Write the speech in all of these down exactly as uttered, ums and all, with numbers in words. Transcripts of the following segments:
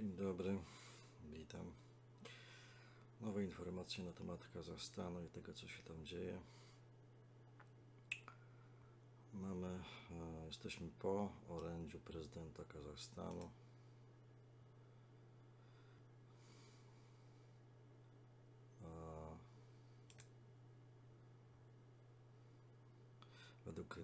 Dzień dobry, witam. Nowe informacje na temat Kazachstanu i tego, co się tam dzieje. Mamy, jesteśmy po orędziu prezydenta Kazachstanu. Według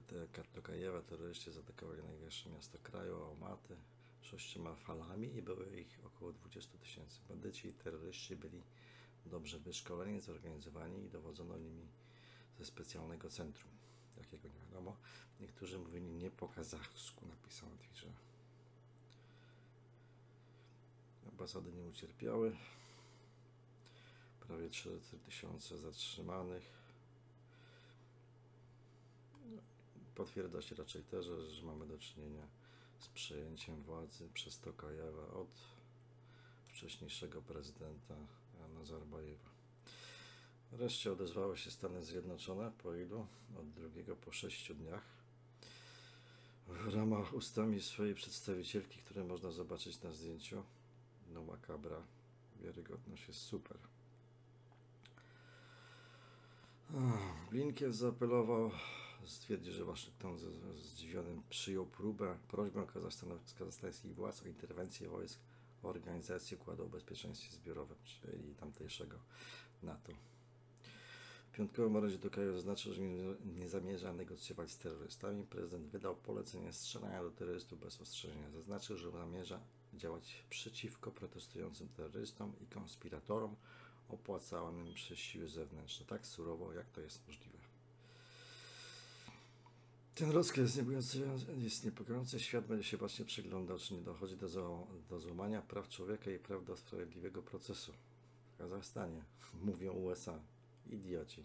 Tokajewa terroryści zaatakowali największe miasto kraju, Ałmaty, sześcioma falami i było ich około dwudziestu tysięcy. Bandyci i terroryści byli dobrze wyszkoleni, zorganizowani i dowodzono nimi ze specjalnego centrum, jakiego nie wiadomo. Niektórzy mówili nie po kazachsku, napisał na Twitterze. Ambasady nie ucierpiały. Prawie trzy tysiące zatrzymanych. Potwierdza się raczej też, że mamy do czynienia z przejęciem władzy przez Tokajewa od wcześniejszego prezydenta Nazarbajewa. Wreszcie odezwały się Stany Zjednoczone po ilu? Od drugiego po sześciu dniach. W ramach ustami swojej przedstawicielki, które można zobaczyć na zdjęciu, no makabra, wiarygodność jest super. Blinken zaapelował, stwierdził, że Waszyngton zdziwiony przyjął próbę, prośbę kazachstańskich władz o interwencję wojsk Organizacji Układu o Bezpieczeństwie Zbiorowym, czyli tamtejszego NATO. W piątkowym orędziu Tokajew zaznaczył, że nie zamierza negocjować z terrorystami. Prezydent wydał polecenie strzelania do terrorystów bez ostrzeżenia. Zaznaczył, że zamierza działać przeciwko protestującym terrorystom i konspiratorom opłacanym przez siły zewnętrzne, tak surowo, jak to jest możliwe. Ten rozkaz jest niepokojący. Świat będzie się właśnie przyglądał, czy nie dochodzi do, do złamania praw człowieka i praw do sprawiedliwego procesu w Kazachstanie, mówią U S A. Idioci.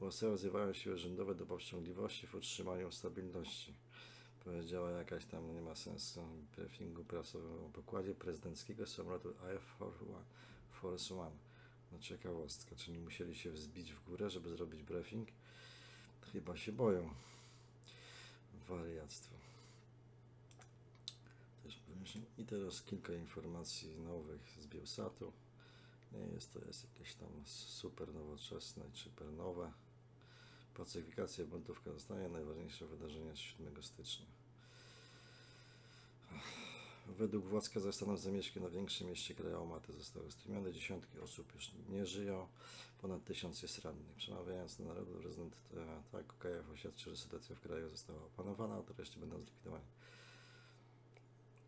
U S A wzywają siły rządowe do powściągliwości w utrzymaniu stabilności. Powiedziała jakaś tam, nie ma sensu, w briefingu prasowym o pokładzie prezydenckiego samolotu A F Force One. No ciekawostka, czyli musieli się wzbić w górę, żeby zrobić briefing? Chyba się boją. Wariactwo. Też I teraz kilka informacji nowych z Bielsatu. Nie jest to jest jakieś tam super nowoczesne i super nowe. Pacyfikacja buntu w Kazachstanie, najważniejsze wydarzenie z siódmego stycznia. Według władz Kazachstanu zamieszki na większym mieście kraju Ałmaty zostały stłumione. Dziesiątki osób już nie żyją, ponad tysiąc jest rannych. Przemawiając do narodu, prezydent Tokajew oświadczył, że sytuacja w kraju została opanowana, a terroryści będą zlikwidowani.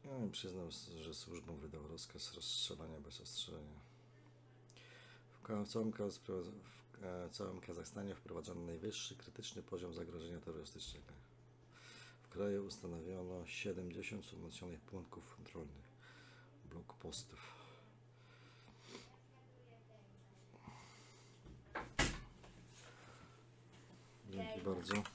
Ja przyznam, że służbom wydał rozkaz rozstrzelania bez ostrzeżenia. W całym, w całym Kazachstanie wprowadzono najwyższy krytyczny poziom zagrożenia terrorystycznego. W kraju ustanowiono siedemdziesiąt wzmocnionych punktów kontrolnych, blokpostów. Dzięki bardzo.